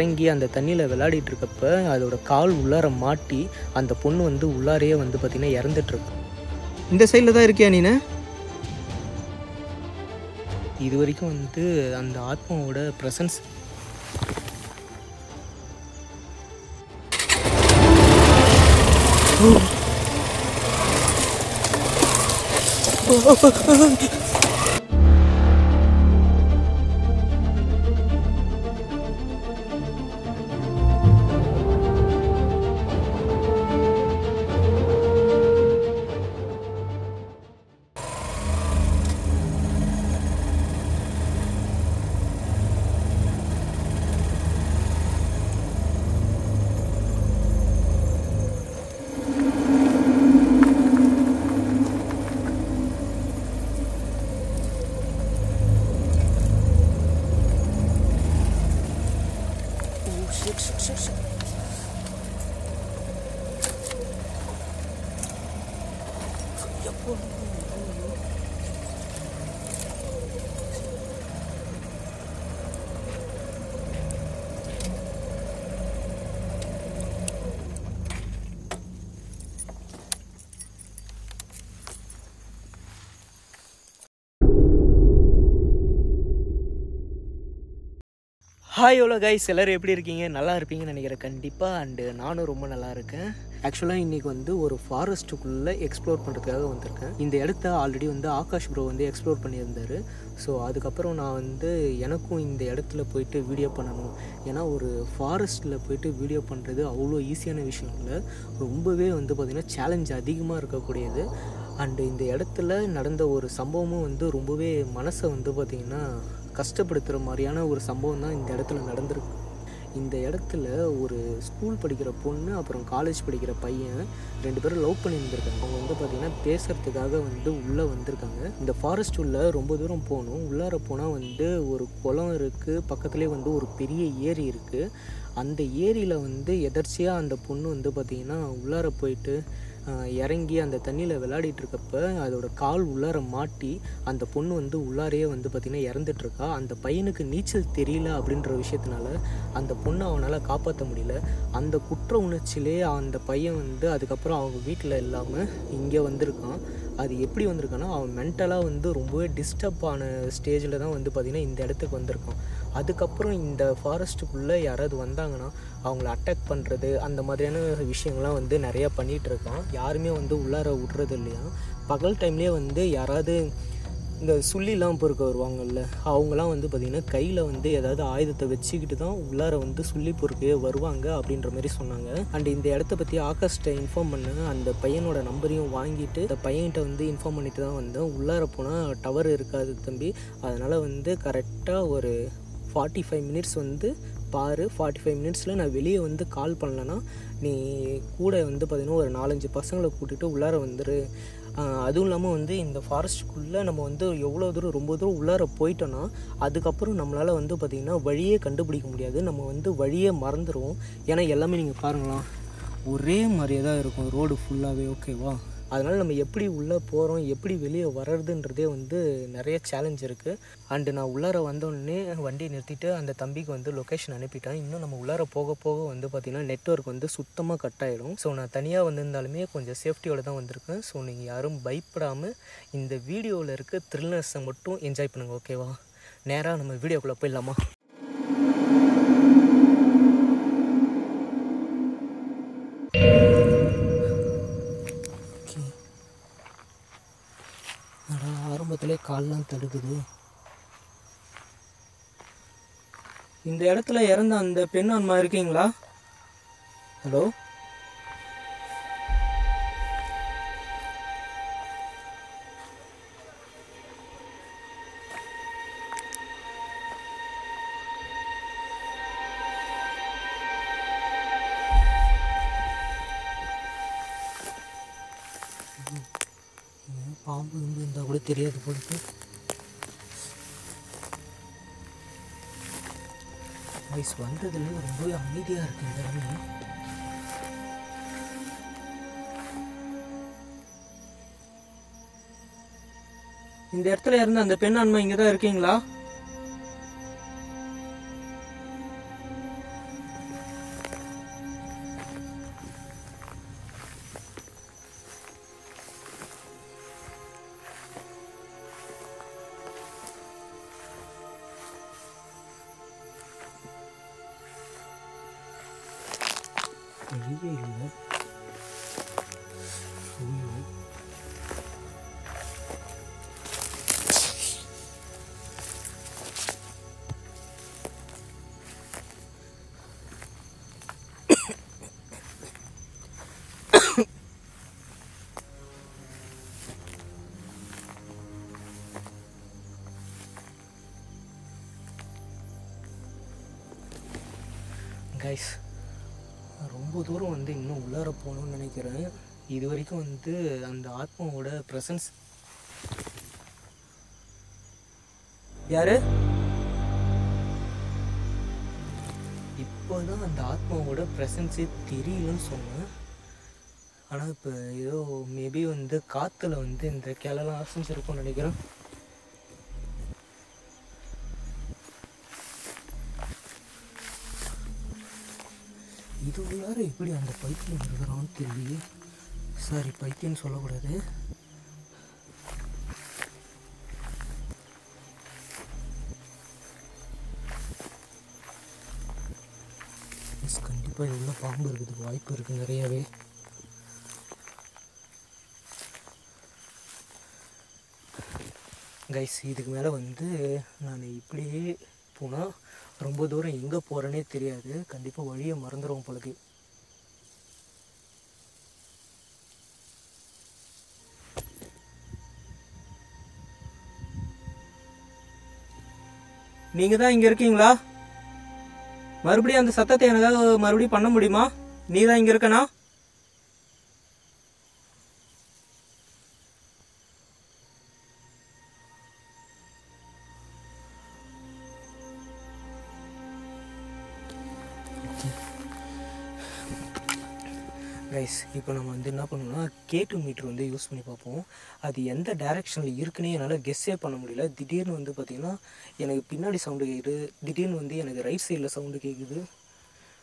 இறங்கி அந்த தண்ணியில் விளையாடிட்டு இருக்கப்ப அதோட கால் உள்ளார மாட்டி அந்த பொண்ணு வந்து உள்ளாரையே வந்து பார்த்திங்கன்னா இறந்துட்டுருக்கு. இந்த சைடில் தான் இருக்கியா நீனு? இது வரைக்கும் வந்து அந்த ஆத்மாவோட ப்ரெசன்ஸ் ஹாய் ஓலோ கைஸ், எல்லோரும் எப்படி இருக்கீங்க? நல்லா இருப்பீங்கன்னு நினைக்கிறேன் கண்டிப்பாக. அண்டு நானும் ரொம்ப நல்லா இருக்கேன். ஆக்சுவலாக இன்றைக்கி வந்து ஒரு ஃபாரஸ்ட்டுக்குள்ளே எக்ஸ்ப்ளோர் பண்ணுறதுக்காக வந்திருக்கேன். இந்த இடத்த ஆல்ரெடி வந்து ஆகாஷ் ப்ரோ வந்து எக்ஸ்ப்ளோர் பண்ணியிருந்தார். ஸோ அதுக்கப்புறம் நான் வந்து எனக்கும் இந்த இடத்துல போயிட்டு வீடியோ பண்ணணும், ஏன்னா ஒரு ஃபாரஸ்ட்டில் போயிட்டு வீடியோ பண்ணுறது அவ்வளோ ஈஸியான விஷயம் இல்லை, ரொம்பவே வந்து பார்த்திங்கன்னா சேலஞ்ச் அதிகமாக இருக்கக்கூடியது. அண்டு இந்த இடத்துல நடந்த ஒரு சம்பவமும் வந்து ரொம்பவே மனசை வந்து பார்த்திங்கன்னா கஷ்டப்படுத்துகிற மாதிரியான ஒரு சம்பவம் தான் இந்த இடத்துல நடந்திருக்கு. இந்த இடத்துல ஒரு ஸ்கூல் படிக்கிற பொண்ணு அப்புறம் காலேஜ் படிக்கிற பையன் ரெண்டு பேரும் லவ் பண்ணியிருந்திருக்காங்க. அவங்க வந்து பார்த்திங்கன்னா பேசுகிறதுக்காக வந்து உள்ளே வந்திருக்காங்க. இந்த ஃபாரஸ்ட் உள்ளே ரொம்ப தூரம் போகணும். உள்ளார போனால் வந்து ஒரு குளம் இருக்குது, பக்கத்துலேயே வந்து ஒரு பெரிய ஏரி இருக்குது. அந்த ஏரியில் வந்து எதர்ச்சியாக அந்த பொண்ணு வந்து பார்த்திங்கன்னா உள்ளார போயிட்டு இறங்கி அந்த தண்ணியில் விளையாடிட்டு இருக்கப்ப அதோட கால் உள்ளார மாட்டி அந்த பொண்ணு வந்து உள்ளாரையே வந்து பார்த்திங்கன்னா இறந்துட்டுருக்கா. அந்த பையனுக்கு நீச்சல் தெரியல அப்படின்ற விஷயத்தினால அந்த பொண்ணை அவனால் காப்பாற்ற முடியல. அந்த குற்ற உணர்ச்சியிலே அந்த பையன் வந்து அதுக்கப்புறம் அவங்க வீட்டில் இல்லாமல் இங்கே வந்திருக்கான். அது எப்படி வந்திருக்கான்னா அவன் மென்டலாக வந்து ரொம்பவே டிஸ்டர்ப் ஆன ஸ்டேஜில் தான் வந்து பார்த்திங்கன்னா இந்த இடத்துக்கு வந்திருக்கான். அதுக்கப்புறம் இந்த ஃபாரஸ்ட்டுக்குள்ளே யாராவது வந்தாங்கன்னா அவங்கள அட்டாக் பண்ணுறது அந்த மாதிரியான விஷயங்கள்லாம் வந்து நிறையா பண்ணிகிட்ருக்கான். யாருமே வந்து உள்ளார விட்றது இல்லையா. பகல் டைம்லேயே வந்து யாராவது இந்த சுள்ளிலாம் பொறுக்க வருவாங்கள்ல, அவங்களாம் வந்து பார்த்திங்கன்னா கையில் வந்து ஏதாவது ஆயுதத்தை வச்சுக்கிட்டு தான் உள்ளார வந்து சுள்ளி பொறுக்கவே வருவாங்க அப்படின்ற மாதிரி சொன்னாங்க. அண்ட் இந்த இடத்த பற்றி ஆகாஷ்ட்டை இன்ஃபார்ம் பண்ணேன். அந்த பையனோட நம்பரையும் வாங்கிட்டு அந்த பையன்கிட்ட வந்து இன்ஃபார்ம் பண்ணிட்டு தான் வந்தேன். உள்ளார போனால் டவர் இருக்காது தம்பி, அதனால் வந்து கரெக்டாக ஒரு 45 minutes வந்து பாரு, 45 minutஸில் நான் வெளியே வந்து கால் பண்ணலன்னா நீ கூட வந்து பார்த்திங்கன்னா ஒரு 4-5 பசங்களை கூட்டிகிட்டு உள்ளார வந்துரு. அதுவும் இல்லாமல் வந்து இந்த ஃபாரஸ்ட்டுக்குள்ளே நம்ம வந்து எவ்வளோ தூரம் ரொம்ப தூரம் உள்ளார போயிட்டோன்னா அதுக்கப்புறம் நம்மளால் வந்து பார்த்திங்கன்னா வழியே கண்டுபிடிக்க முடியாது, நம்ம வந்து வழியே மறந்துடுவோம். ஏன்னா எல்லாமே நீங்கள் பாருங்களேன் ஒரே மாதிரியே தான் இருக்கும் ரோடு ஃபுல்லாகவே, ஓகேவா? அதனால் நம்ம எப்படி உள்ளே போகிறோம் எப்படி வெளியே வர்றதுன்றதே வந்து நிறைய சேலஞ்ச் இருக்குது. அண்டு நான் உள்ளார வந்தோடனே வண்டியை நிறுத்திட்டு அந்த தம்பிக்கு வந்து லொக்கேஷன் அனுப்பிட்டேன். இன்னும் நம்ம உள்ளார போக போக வந்து பார்த்திங்கன்னா நெட்வொர்க் வந்து சுத்தமாக கட் ஆகிடும். ஸோ நான் தனியாக வந்திருந்தாலுமே கொஞ்சம் சேஃப்டியோடு தான் வந்திருக்கேன். ஸோ நீங்கள் யாரும் பயப்படாமல் இந்த வீடியோவில் இருக்க த்ரில்னஸை மட்டும் என்ஜாய் பண்ணுங்கள், ஓகேவா? நேராக நம்ம வீடியோக்குள்ளே போயிடலாமா? கால்லாம் தடுக்குது. இந்த இடத்துல இறந்த அந்த பெண் அம்மா இருக்கீங்களா? ஹலோ, பாம்பு இருந்தால் கூட தெரியாது போட்டு வயசு வந்ததுல ரொம்பவே அமைதியாக இருக்கு இந்த இடமே. இந்த இடத்துல இருந்து அந்த பெண் அம்மா இங்கதான் இருக்கீங்களா? சரியே இல்லை. கைஸ், ரொம்ப தூரம் வந்து இன்னும் உள்ளார போகணும்னு நினைக்கிறேன். இது வரைக்கும் வந்து அந்த ஆத்மாவோட ப்ரெசன்ஸ் யாரு இப்போதான் அந்த ஆத்மாவோட ப்ரெசன்ஸே தெரியலன்னு சொன்னேன். ஆனால் இப்போ ஏதோ மேபி வந்து காற்றுல வந்து இந்த கிளலாம் அசைஞ்சிருக்கும்னு நினைக்கிறேன். இது உள்ளார இப்படி அந்த பைத்தியம் இருக்கிறான்னு தெரியல. சாரி, பைத்தியம்னு சொல்லக்கூடாது. கண்டிப்பாக எவ்வளோ பாம்பு இருக்குது, வாய்ப்பு இருக்குது நிறையாவே. கைஸ், இதுக்கு மேலே வந்து நான் இப்படியே போனால் ரொம்ப தூரம் எங்கே போகிறேன்னே தெரியாது. கண்டிப்பாக வழியை மறந்துடுவோம் பழகு. நீங்கள் தான் இங்கே இருக்கீங்களா? மறுபடியும் அந்த சத்தத்தை எனக்காக மறுபடியும் பண்ண முடியுமா? நீ தான் இங்கே இருக்கனா? ரைஸ், இப்போ நம்ம வந்து என்ன பண்ணோம்னா K2 மீட்ரு வந்து யூஸ் பண்ணி பார்ப்போம். அது எந்த டைரெக்ஷனில் இருக்குன்னு என்னால் கெஸ்ஸே பண்ண முடியல. திடீர்னு வந்து பார்த்திங்கன்னா எனக்கு பின்னாடி சவுண்டு கேட்குது, திடீர்னு வந்து எனக்கு ரைட் சைடில் சவுண்டு கேட்குது.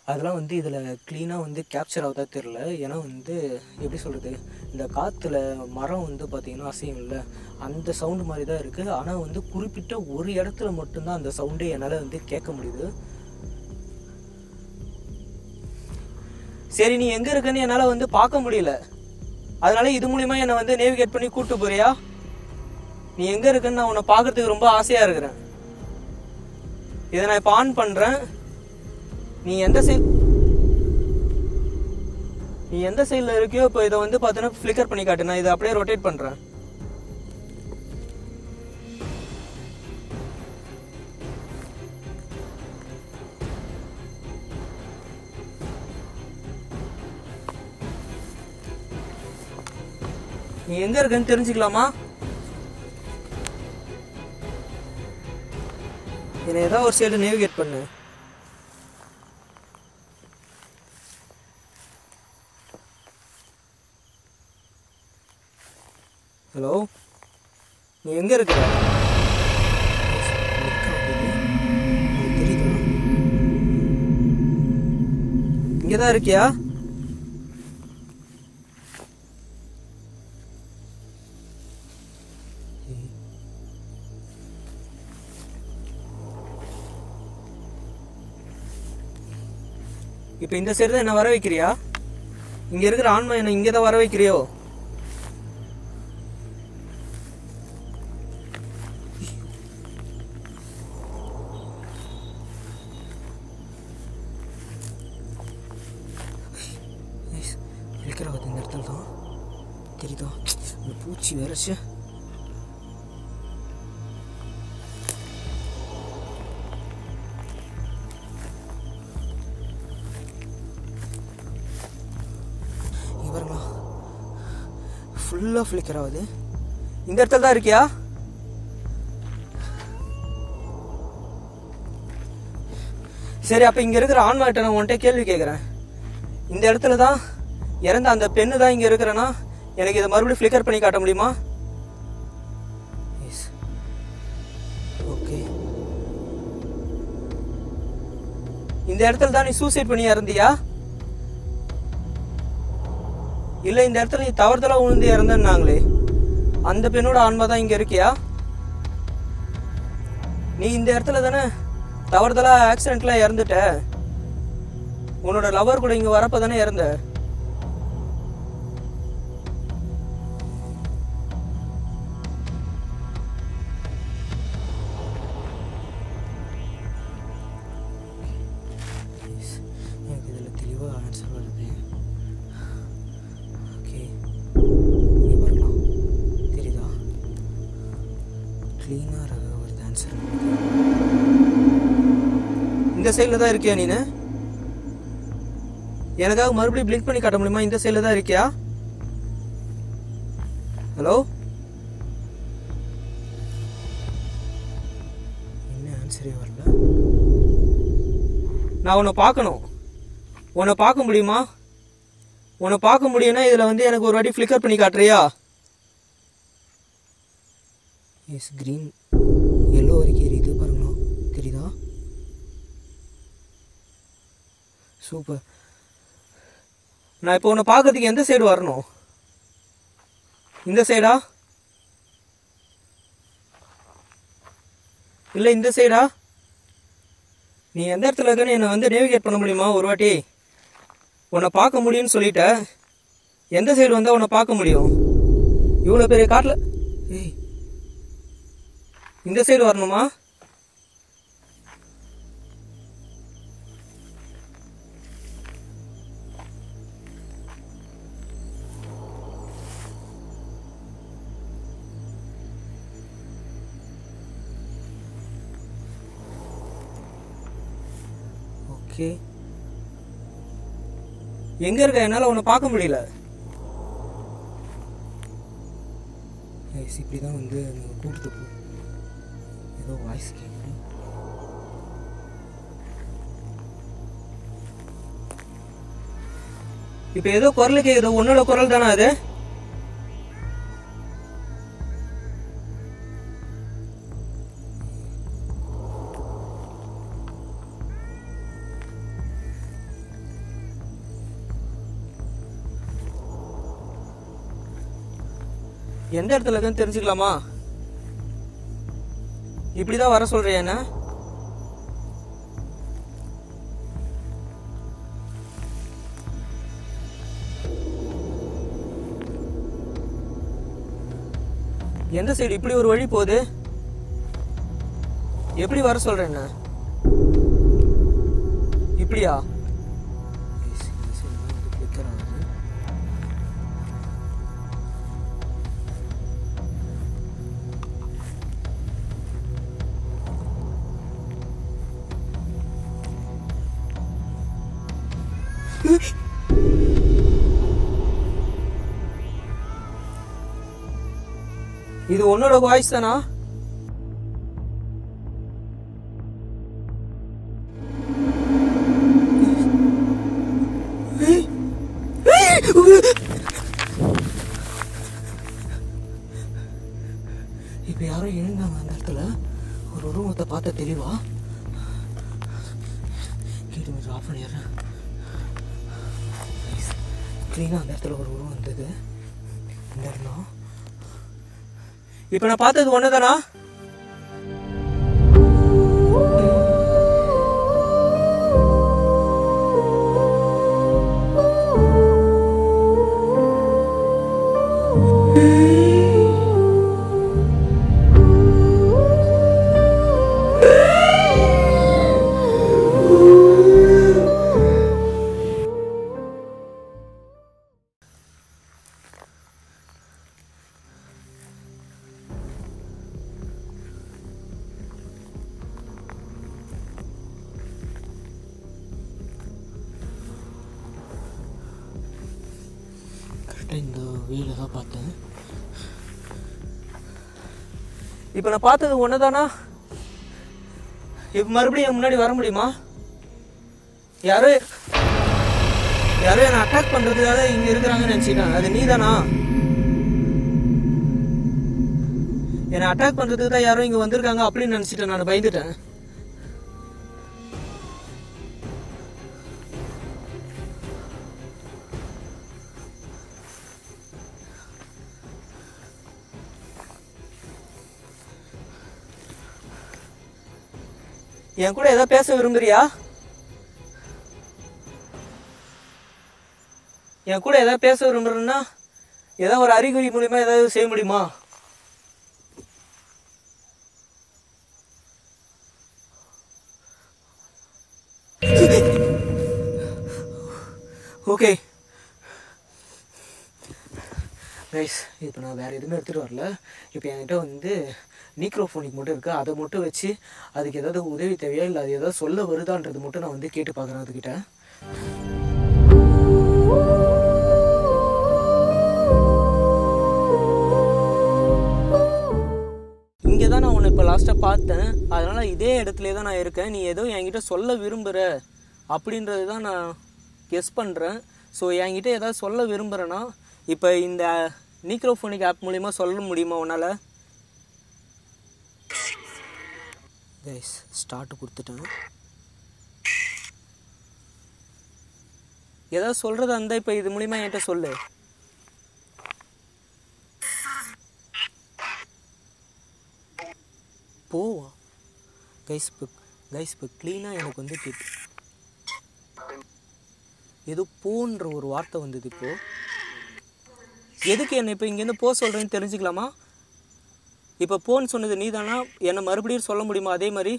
அதெல்லாம் வந்து இதில் க்ளீனாக வந்து கேப்சர் ஆகுதா தெரில. ஏன்னா வந்து எப்படி சொல்கிறது, இந்த காற்றுல மரம் வந்து பார்த்திங்கன்னா அசையும் இல்லை, அந்த சவுண்டு மாதிரி தான் இருக்குது. ஆனால் வந்து குறிப்பிட்ட ஒரு இடத்துல மட்டும்தான் அந்த சவுண்டே என்னால் வந்து கேட்க முடியுது. சரி, நீ எங்கே இருக்குன்னு என்னால் வந்து பார்க்க முடியல, அதனால இது மூலிமா என்னை வந்து நேவிகேட் பண்ணி கூப்பிட்டு போறியா? நீ எங்கே இருக்குன்னு நான் உன்னை பார்க்கறதுக்கு ரொம்ப ஆசையாக இருக்கிறேன். இதை நான் இப்போ ஆன் பண்ணுறேன். நீ எந்த சைடில் இருக்கியோ இப்போ இதை வந்து பார்த்தீங்கன்னா ஃப்ளிக்கர் பண்ணி காட்டு. நான் இதை அப்படியே ரொட்டேட் பண்ணுறேன். நீ எங்க இருக்குன்னு தெரிஞ்சுக்கலாமா? என்னை ஏதாவது ஒரு சைடு நேவிகேட் பண்ணு. ஹலோ, நீ எங்க இருக்கிற தெரியுது? இங்கதான் இருக்கியா? இப்போ இந்த சைடு தான் என்ன வர வைக்கிறியா? இங்கே இருக்கிற ஆன்மா என்ன இங்கே தான் வர வைக்கிறியோ? இருக்கிறாவது இந்த இடத்துல தான் தெரியுதா? இந்த பூச்சி வேறச்சு. ஃபுல்லாக ஃப்ளிக்கர் ஆகுது. இந்த இடத்துல தான் இருக்கியா? சரி, அப்போ இங்கே இருக்கிற ஆன்மாட்ட நான் உன்கிட்ட கேள்வி கேட்குறேன். இந்த இடத்துல தான் இறந்த அந்த பெண்ணு தான் இங்கே இருக்கிறேன்னா எனக்கு இதை மறுபடியும் ஃப்ளிக்கர் பண்ணி காட்ட முடியுமா? Yes, okay. இந்த இடத்துல தான் நீ சூசைட் பண்ணி இறந்தியா? இல்லை, இந்த இடத்துல நீ தவறுதலாக உழுந்து இறந்தாங்களே, அந்த பெண்ணோட ஆன்மா தான் இங்கே இருக்கியா? நீ இந்த இடத்துல தானே தவறுதலாக ஆக்சிடென்ட்லாம் இறந்துட்ட, உன்னோட லவர் கூட இங்கே வரப்போ தானே இறந்த. க்ளீனாக இருக்க ஒரு டான்ஸர். இந்த சைடில் தான் இருக்கியா நீனு? எனக்காக மறுபடியும் பிளிங்க் பண்ணி காட்ட முடியுமா? இந்த சைடில் தான் இருக்கியா? ஹலோ, என்ன ஆன்சரே வரல. நான் உன்னை பார்க்கணும். உன்னை பார்க்க முடியுமா? உன்னை பார்க்க முடியும்னா இதில் வந்து எனக்கு ஒரு வாட்டி ஃப்ளிக்கர் பண்ணி காட்டுறியா? எஸ், க்ரீன் எல்லோ வரைக்கும் எரியுது பாருங்களா, தெரியுதா? சூப்பர். நான் இப்போ உன்னை பார்க்கறதுக்கு எந்த சைடு வரணும்? இந்த சைடா இல்லை இந்த சைடா? நீ எந்த இடத்துல இருக்கன்னு என்னை வந்து நேவிகேட் பண்ண முடியுமா? ஒரு வாட்டி உன்னை பார்க்க முடியும்னு சொல்லிட்ட, எந்த சைடு வந்தால் உன்னை பார்க்க முடியும்? இவ்வளோ பெரிய காட்டில் ஏய், இந்த சைடு வரணுமா? ஓகே, எங்க இருக்க? என்னால உன்னை பார்க்க முடியல. இப்படிதான் வந்து கூப்பிட்டு போ. ஏதோ வாய்ஸ் கேட்குது. இப்ப ஏதோ குரல் கேக்குது. உன்னோட குரல் தானா அது? எந்த இடத்துல இருக்குன்னு தெரிஞ்சுக்கலாமா? இப்படிதான் வர சொல்றியா என்ன? எந்த சைடு இப்படி ஒரு வழி போகுது? எப்படி வர சொல்ற என்ன? இப்படியா? இது உன்னோட வாய்ஸ் தானா? இப்ப யாரோ எழுந்தாங்க அந்த இடத்துல. ஒரு உருவத்தை பார்த்த தெளிவா கேட்டு ஆஃப் பண்ணிடுறேன். கிளீனாக அந்த இடத்துல ஒரு உருவம் வந்தது. இந்த இடம் இப்ப நான் பார்த்தது ஒண்ணுதானா? இந்த வேலை தான் பார்த்தேன். இப்போ நான் பார்த்தது ஒன்றுதானா? இப்போ மறுபடியும் முன்னாடி வர முடியுமா? யாரோ யாரோ என்னை அட்டாக் பண்ணுறதுக்காக இங்கே இருக்கிறாங்கன்னு நினச்சிட்டாங்க. அது நீ தானா? என்னை அட்டாக் பண்ணுறதுக்கு தான் யாரோ இங்கே வந்திருக்காங்க அப்படின்னு நினச்சிட்டேன். நான் பயந்துட்டேன். என் கூட ஏதாவது பேச விரும்புறியா? என் கூட ஏதாவது பேச விரும்புறேன்னா ஏதாவது ஒரு அறிகுறி மூலியமா ஏதாவது செய்ய முடியுமா? ஓகே, கைஸ், இப்போ நான் வேறு எதுவுமே எடுத்துகிட்டு வரல. இப்போ என்கிட்ட வந்து மைக்ரோஃபோனிக் மட்டும் இருக்குது. அதை மட்டும் வச்சு அதுக்கு ஏதாவது உதவி தேவையா இல்லை அது ஏதாவது சொல்ல வருதான்றது மட்டும் நான் வந்து கேட்டு பார்க்குறேன் அதுக்கிட்ட. இங்கே தான் நான் உன்னை இப்போ லாஸ்ட்டாக பார்த்தேன், அதனால் இதே இடத்துல தான் நான் இருக்கேன். நீ ஏதோ என்கிட்ட சொல்ல விரும்புகிற அப்படின்றது தான் நான் கெஸ் பண்ணுறேன். ஸோ என்கிட்ட ஏதாவது சொல்ல விரும்புகிறேன்னா இப்போ இந்த மைக்ரோஃபோனிக் ஆப் மூலிமா சொல்ல முடியுமா உன்னால்? கைஸ், ஸ்டார்ட் கொடுத்துட்டேன். ஏதாவது சொல்கிறதா இருந்தால் இப்போ இது மூலிமா என்கிட்ட சொல்லு. போவா கைஸ், இப்போ க்ளீனாக எனக்கு வந்து கேட்டு ஏதோ போன்ற ஒரு வார்த்தை வந்தது. இப்போது எதுக்கு என்னை இப்போ இங்கேருந்து போ சொல்கிறேன்னு தெரிஞ்சுக்கலாமா? இப்போ போன்னு சொன்னது நீ தானா? என்னை மறுபடியும் சொல்ல முடியுமா அதே மாதிரி?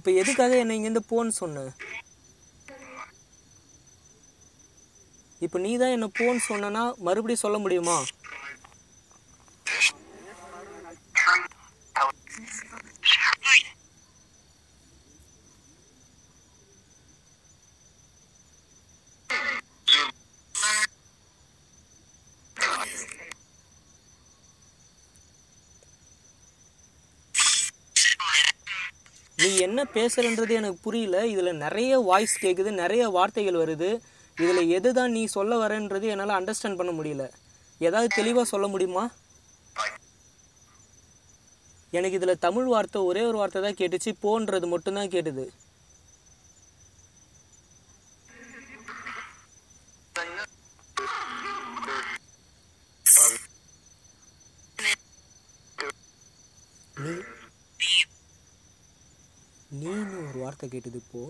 இப்போ எதுக்காக என்னை இங்கேருந்து போன்னு சொன்ன? இப்போ நீ தான் என்னை போன்னு சொன்னா மறுபடியும் சொல்ல முடியுமா? நீ என்ன பேசுகிறன்றது எனக்கு புரியல. இதில் நிறைய வாய்ஸ் கேட்குது, நிறைய வார்த்தைகள் வருது. இதில் எது தான் நீ சொல்ல வரன்றது என்னால் அண்டர்ஸ்டாண்ட் பண்ண முடியல. ஏதாவது தெளிவாக சொல்ல முடியுமா? எனக்கு இதில் தமிழ் வார்த்தை ஒரே ஒரு வார்த்தை தான் கேட்டுச்சு, போன்றது மட்டும்தான் கேட்டுது. நீனு ஒரு வார்த்தை கேட்டது. இப்போ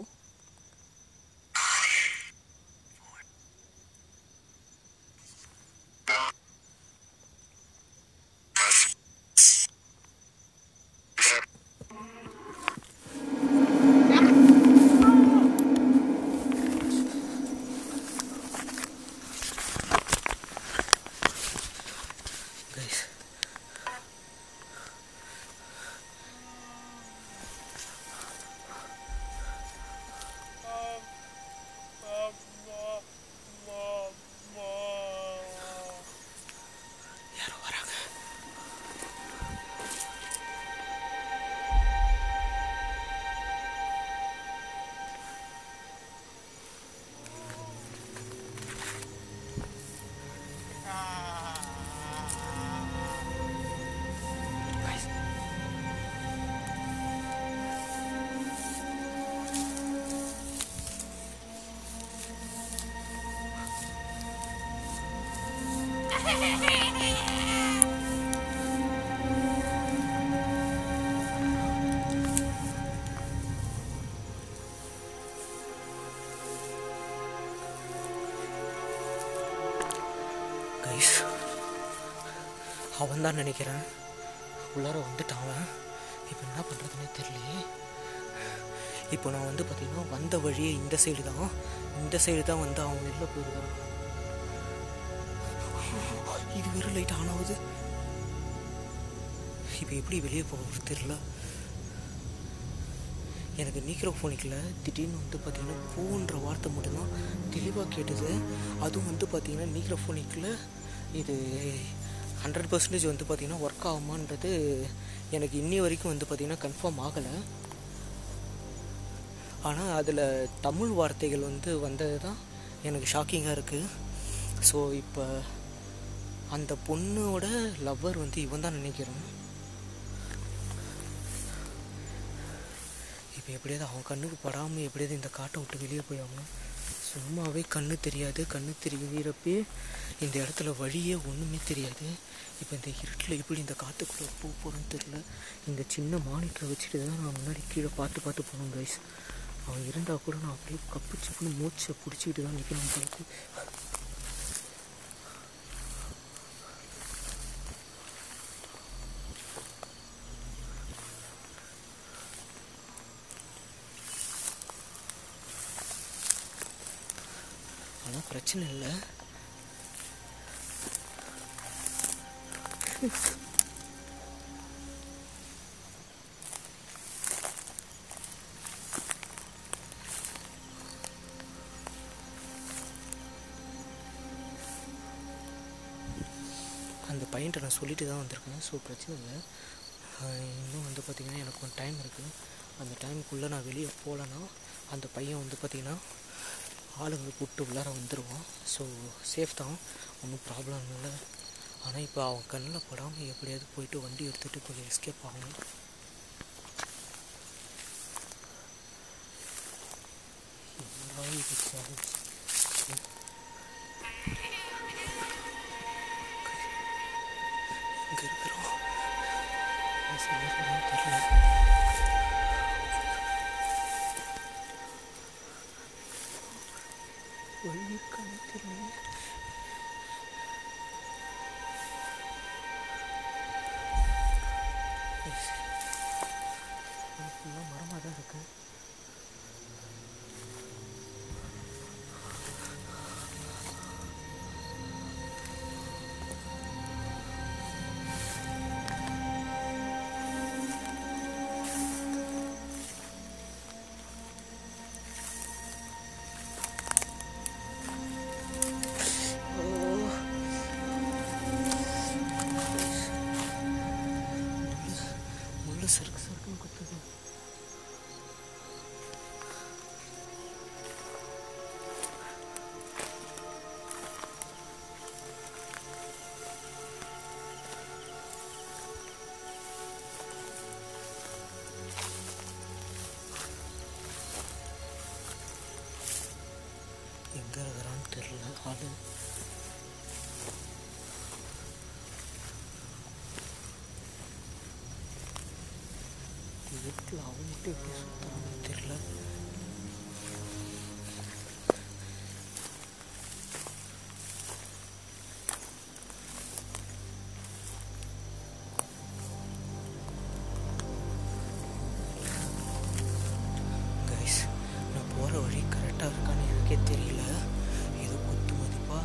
அவன் தான் நினைக்கிறேன் உள்ளார வந்துட்டான். இப்போ என்ன பண்ணுறதுன்னு தெரியலையே. இப்போ நான் வந்து பார்த்தீங்கன்னா வந்த வழியே இந்த சைடு தான் வந்து அவங்க வெளில போயிருக்கான். இது வெறும் லைட் ஆன் ஆகுது. இப்போ எப்படி வெளியே போக தெரியல எனக்கு. மைக்ரோஃபோனிக்கில் திடீர்னு வந்து பார்த்தீங்கன்னா போன்ற வார்த்தை மட்டும்தான் தெளிவாக கேட்டுது. அதுவும் வந்து பார்த்தீங்கன்னா மைக்ரோஃபோனிக்கில் இது 100% வந்து பார்த்திங்கன்னா ஒர்க் ஆகுமான்றது எனக்கு இன்னி வரைக்கும் வந்து பார்த்திங்கன்னா கன்ஃபார்ம் ஆகலை. ஆனால் அதில் தமிழ் வார்த்தைகள் வந்து வந்தது தான் எனக்கு ஷாக்கிங்காக இருக்குது. ஸோ இப்போ அந்த பொண்ணோட லவ்வர் வந்து இவன் தான் நினைக்கிறேன். இப்போ எப்படியாவது அவன் கண்ணுக்கு படாமல் எப்படியாவது இந்த காட்டை விட்டு வெளியே போய் ஆகணும். சும்மாவே கண்ணு தெரியாது, கண்ணு தெரிகிறப்பே இந்த இடத்துல வழியே ஒன்றுமே தெரியாது. இப்போ இந்த இருட்டில் எப்படி இந்த காற்றுக்குள்ளே போக போகிறோன்னு தெரில. இந்த சின்ன மானிட்டரை வச்சுட்டு தான் நான் முன்னாடி கீழே பார்த்து போகணும் கைஸ். அவன் இருந்தால் கூட நான் அப்படியே கப்பிச்சுக்குன்னு மூச்சை பிடிச்சிக்கிட்டு தான் நிற்கணும் போயிருக்கு. ஒன்றும் பிரச்சனை இல்லை. அந்த பையன்கிட்ட நான் சொல்லிட்டு தான் வந்திருக்கேன். ஸோ பிரச்சனை இல்லை. இன்னும் வந்து பார்த்திங்கன்னா எனக்கு ஒரு டைம் இருக்குது. அந்த டைமுக்குள்ளே நான் வெளியே போகலன்னா அந்த பையன் வந்து பார்த்திங்கன்னா ஆளுங்களை கூப்பிட்டு உள்ளார வந்துடுவான். ஸோ சேஃப் தான், ஒன்றும் ப்ராப்ளம் இல்லை. ஆனால் இப்போ அவன் கண்ணில் படாமல் எப்படியாவது போயிட்டு வண்டி எடுத்துகிட்டு கொஞ்சம் எஸ்கேப் ஆகணும். இங்கே இருக்கிறோம் தெரியல. மரமாக தான் இருக்கு. சருக்கு சருக்குன்னு குத்துது. எங்கே இருக்கிறான்னு தெரியல. அது வீட்டில் அவங்ககிட்ட எப்படி சுத்தமாக தெரியல. கைஸ், நான் போகிற வழி கரெக்டாக இருக்கான்னு எனக்கே தெரியல. ஏதோ குத்து மதிப்பா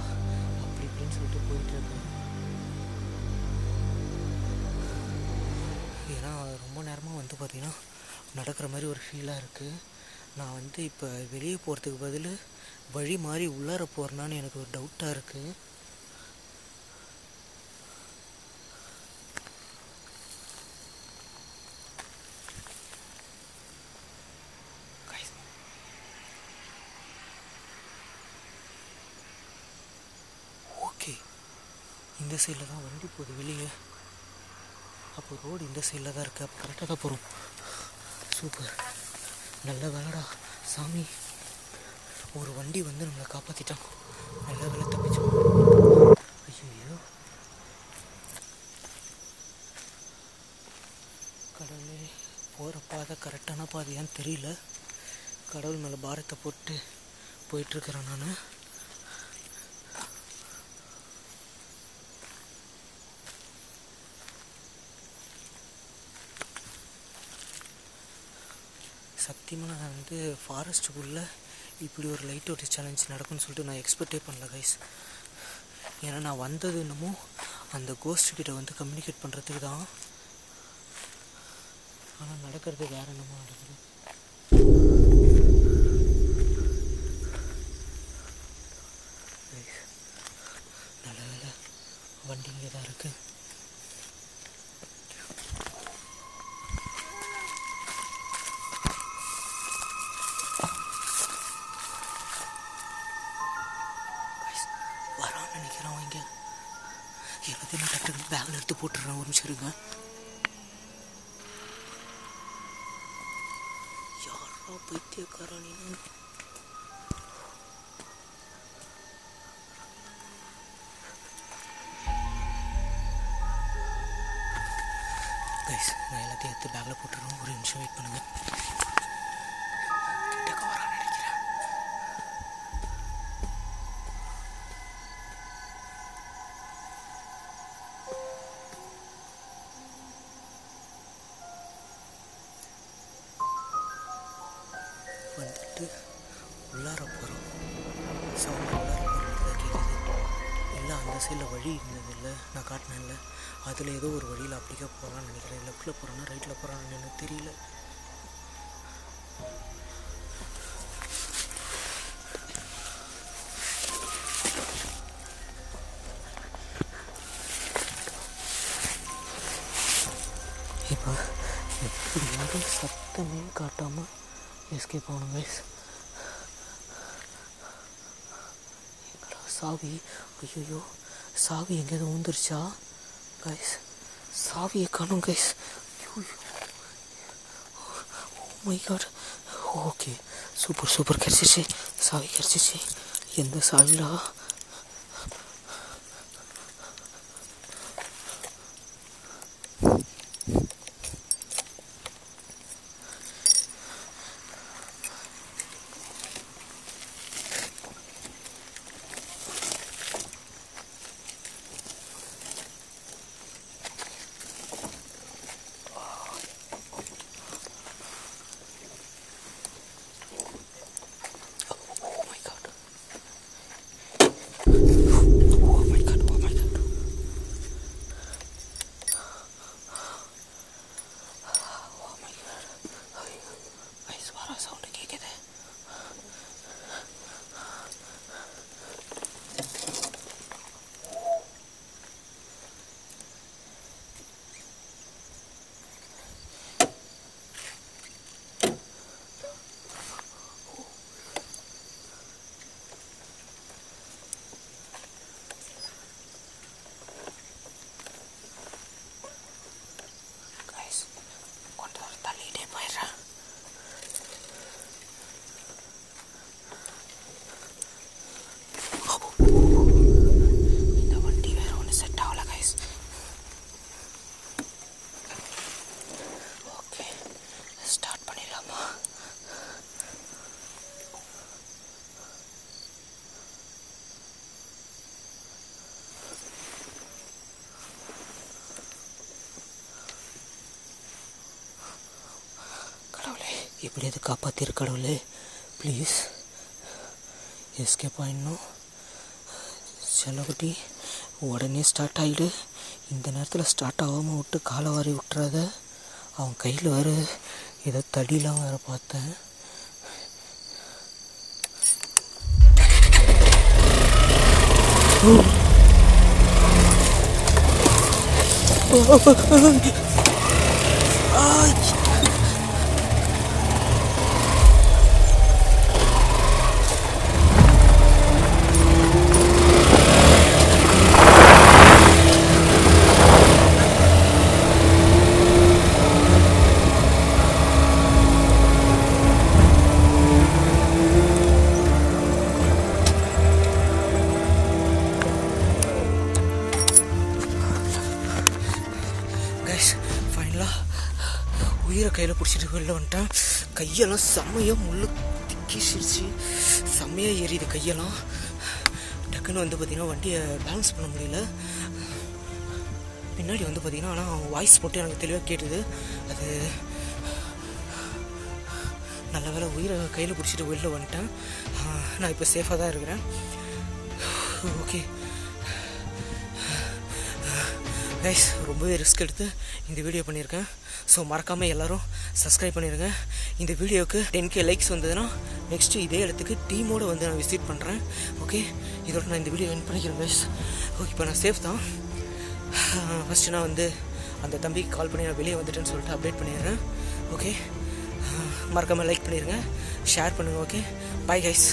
அப்படி இப்படின்னு சொல்லிட்டு போயிட்டு இருக்கேன். ஏன்னா ரொம்ப நேரமாக வந்து பார்த்திங்கன்னா நடக்கிற மாதிரி ஒரு ஃபீலாக இருக்குது. நான் வந்து இப்போ வெளியே போகிறதுக்கு பதில் வழி மாதிரி உள்ளார போகிறேனான்னு எனக்கு ஒரு டவுட்டாக இருக்குது. ஓகே, இந்த சைடில் தான் வண்டி போகுது வெளியே. அப்போ ரோடு இந்த சைடில் தான் இருக்குது. அப்போ கரெக்டாக தான் போகிறோம். சூப்பர், நல்ல வேலைடா சாமி, ஒரு வண்டி வந்து நம்மளை காப்பாற்றிட்டான். நல்ல வேலை தப்பிச்சோம். ஐயோ கடவுளே, போகிற பாதை கரெக்டான பாதையான்னு தெரியல. கடவுள் மேலே பாரத்தை போட்டு போயிட்டுருக்கிறேன் நான். சத்தியமாக நான் வந்து ஃபாரஸ்ட்டுக்குள்ளே இப்படி ஒரு லைட் ஒரு சேலஞ்ச் நடக்கும்னு சொல்லிட்டு நான் எக்ஸ்பெக்டே பண்ணல கைஸ். ஏன்னா நான் வந்தது என்னமோ அந்த கோஸ்ட்டுக்கிட்ட வந்து கம்யூனிகேட் பண்ணுறதுக்கு தான். ஆனால் நடக்கிறது வேறு என்னமோ நடக்குது. நல்ல வேலை வண்டி இங்கே தான் இருக்குது. எல்லாத்தையும் கரெக்டாக பேக்கில் எடுத்து போட்டுடுறேன். ஒரு நிமிஷம் இருங்க. யாரா பைத்தியக்காரன் நீ? கைஸ், நான் எல்லாத்தையும் எடுத்து பேக்கில் போட்டுடுறேன். ஒரு நிமிஷம் வெயிட் பண்ணுங்கள். வந்துட்டு உள்ளார போகிறோம். சவுண்ட் உள்ளார அந்த சைடில் வழி இருந்ததில்லை, நான் காட்டினேன்ல, அதில் ஏதோ ஒரு வழியில் அப்படிக்கா போகிறான்னு நினைக்கிறேன். லெஃப்ட்டில் போகிறான்னா ரைட்டில் போகிறான்னு எனக்கு தெரியல. இப்போ எப்படி யாரும் சத்தமே காட்டாமல் எஸ்கேப் ஆகணும் கைஸ். சாவி, ஐயோ சாவி எங்கேயாவது ஊந்துருச்சா கைஸ்? சாவியை காணும் guys. Oh my God. Okay, super super, கிடச்சிச்சு சாவி, கிடச்சிச்சு. எந்த சாவிடா? எப்படியாவது காப்பாற்றிரு கடவுளே, ப்ளீஸ் எஸ்கேப் ஆகிடணும். செல்லக்குட்டி உடனே ஸ்டார்ட் ஆகிடு. இந்த நேரத்தில் ஸ்டார்ட் ஆகாமல் விட்டு காலை வாரி விட்டுறாத. அவன் கையில் வேறு ஏதோ தடியெலாம் வேறு பார்த்தேன். கையில் பிடிச்சிட்டு வெளில வந்துட்டேன். கையெல்லாம் செம்மையாக முள்ளு திக்கிச்சிருச்சு, செம்மையாக ஏறிது கையெல்லாம். டக்குன்னு வந்து பார்த்திங்கன்னா வண்டியை பேலன்ஸ் பண்ண முடியல. பின்னாடி வந்து பார்த்திங்கன்னா ஆனால் வாய்ஸ் போட்டு எனக்கு தெளிவாக கேட்டுது. அது நல்ல வேலை, உயிரை கையில் பிடிச்சிட்டு வெளில வந்துட்டேன். நான் இப்போ சேஃபாக தான் இருக்கிறேன். ஓகே கைஸ், ரொம்பவே ரிஸ்க் எடுத்து இந்த வீடியோ பண்ணியிருக்கேன். ஸோ மறக்காமல் எல்லோரும் சப்ஸ்கிரைப் பண்ணிடுங்க. இந்த வீடியோவுக்கு 10K லைக்ஸ் வந்ததுன்னா நெக்ஸ்ட்டு இதே இடத்துக்கு டீமோடு வந்து நான் விசிட் பண்ணுறேன். ஓகே, இதோட நான் இந்த வீடியோ என் பண்ணிக்கிறேன் கைஸ். ஓகே, இப்போ நான் சேஃப் தான். ஃபஸ்ட்டு நான் வந்து அந்த தம்பிக்கு கால் பண்ணி நான் வெளியே வந்துட்டேன்னு சொல்லிட்டு அப்டேட் பண்ணிடுறேன். ஓகே, மறக்காமல் லைக் பண்ணிடுங்க, ஷேர் பண்ணுங்கள். Okay, bye guys.